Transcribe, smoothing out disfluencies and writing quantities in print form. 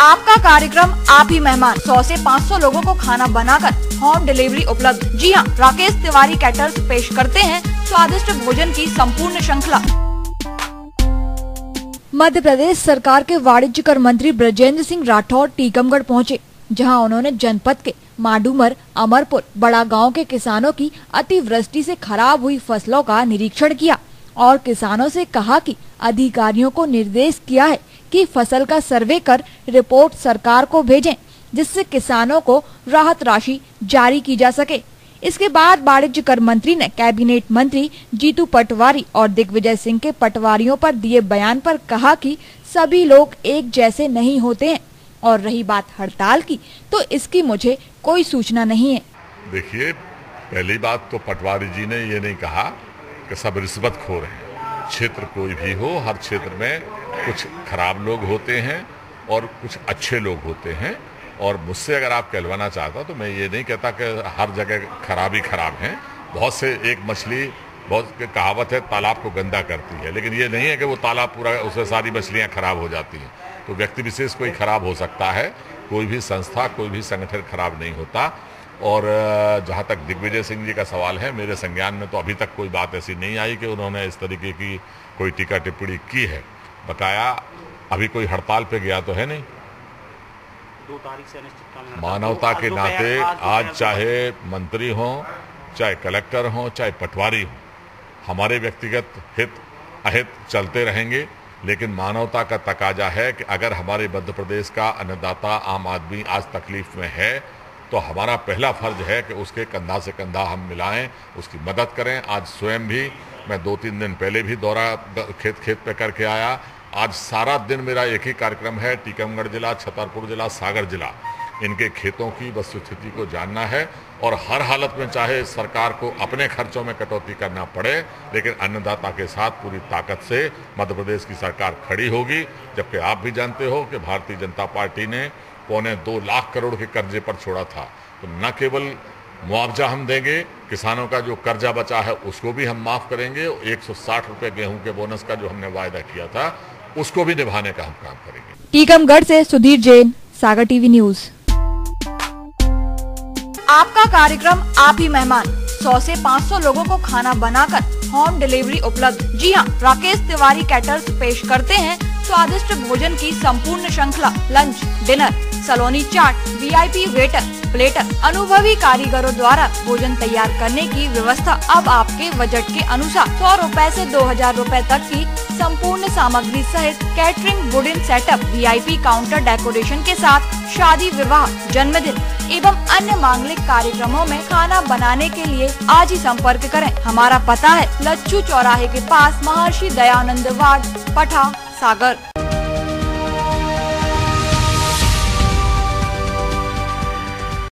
आपका कार्यक्रम आप ही मेहमान, 100 से 500 लोगों को खाना बनाकर होम डिलीवरी उपलब्ध। जी हां, राकेश तिवारी कैटर्स पेश करते हैं स्वादिष्ट भोजन की संपूर्ण श्रृंखला। मध्य प्रदेश सरकार के वाणिज्य कर मंत्री ब्रजेंद्र सिंह राठौर टीकमगढ़ पहुँचे, जहाँ उन्होंने जनपद के माडूमर, अमरपुर, बड़ा गाँव के किसानों की अतिवृष्टि से खराब हुई फसलों का निरीक्षण किया और किसानों से कहा कि अधिकारियों को निर्देश किया है कि फसल का सर्वे कर रिपोर्ट सरकार को भेजें, जिससे किसानों को राहत राशि जारी की जा सके। इसके बाद वाणिज्य कर मंत्री ने कैबिनेट मंत्री जीतू पटवारी और दिग्विजय सिंह के पटवारियों पर दिए बयान पर कहा कि सभी लोग एक जैसे नहीं होते हैं, और रही बात हड़ताल की, तो इसकी मुझे कोई सूचना नहीं है। देखिए, पहली बात तो पटवारी जी ने ये नहीं कहा कि सब रिश्वत खो रहे हैं। क्षेत्र कोई भी हो, हर क्षेत्र में कुछ खराब लोग होते हैं और कुछ अच्छे लोग होते हैं। और मुझसे अगर आप कहलवाना चाहता तो मैं ये नहीं कहता कि हर जगह खराब ही खराब हैं। बहुत से एक मछली, बहुत कहावत है, तालाब को गंदा करती है, लेकिन ये नहीं है कि वो तालाब पूरा, उससे सारी मछलियाँ खराब हो जाती हैं। तो व्यक्ति विशेष कोई खराब हो सकता है, कोई भी संस्था, कोई भी संगठन खराब नहीं होता। और जहाँ तक दिग्विजय सिंह जी का सवाल है, मेरे संज्ञान में तो अभी तक कोई बात ऐसी नहीं आई कि उन्होंने इस तरीके की कोई टीका टिप्पणी की है। बकाया अभी कोई हड़ताल पे गया तो है नहीं। 2 तारीख से अनिश्चितकालीन मानवता के नाते आज चाहे मंत्री हों, चाहे कलेक्टर हों, चाहे पटवारी हों, हमारे व्यक्तिगत हित अहित चलते रहेंगे, लेकिन मानवता का तकाजा है कि अगर हमारे मध्य प्रदेश का अन्नदाता आम आदमी आज तकलीफ में है तो हमारा पहला फर्ज है कि उसके कंधा से कंधा हम मिलाएं, उसकी मदद करें। आज स्वयं भी मैं 2-3 दिन पहले भी दौरा खेत पे करके आया। आज सारा दिन मेरा एक ही कार्यक्रम है, टीकमगढ़ जिला, छतरपुर जिला, सागर जिला, इनके खेतों की वस्तुस्थिति को जानना है। और हर हालत में चाहे सरकार को अपने खर्चों में कटौती करना पड़े, लेकिन अन्नदाता के साथ पूरी ताकत से मध्य प्रदेश की सरकार खड़ी होगी। जबकि आप भी जानते हो कि भारतीय जनता पार्टी ने 2.25 लाख करोड़ के कर्जे पर छोड़ा था, तो न केवल मुआवजा हम देंगे, किसानों का जो कर्जा बचा है उसको भी हम माफ़ करेंगे। 160 रुपये गेहूँ के बोनस का जो हमने वायदा किया था उसको भी निभाने का हम काम करेंगे। टीकमगढ़ से सुधीर जैन, सागर टीवी न्यूज़। आपका कार्यक्रम आप ही मेहमान, 100 से 500 लोगों को खाना बनाकर होम डिलीवरी उपलब्ध। जी हां, राकेश तिवारी कैटर्स पेश करते हैं स्वादिष्ट भोजन की संपूर्ण श्रृंखला। लंच, डिनर, सलोनी चाट, वीआईपी वेटर, प्लेटर, अनुभवी कारीगरों द्वारा भोजन तैयार करने की व्यवस्था। अब आपके बजट के अनुसार 100 रुपए से 2000 रुपए तक की संपूर्ण सामग्री सहित catering, wooden setup, VIP counter decoration के साथ शादी, विवाह, जन्मदिन एवं अन्य मांगलिक कार्यक्रमों में खाना बनाने के लिए आज ही संपर्क करें। हमारा पता है लच्छू चौराहे के पास, महर्षि दयानंद वार्ड, पठा, सागर।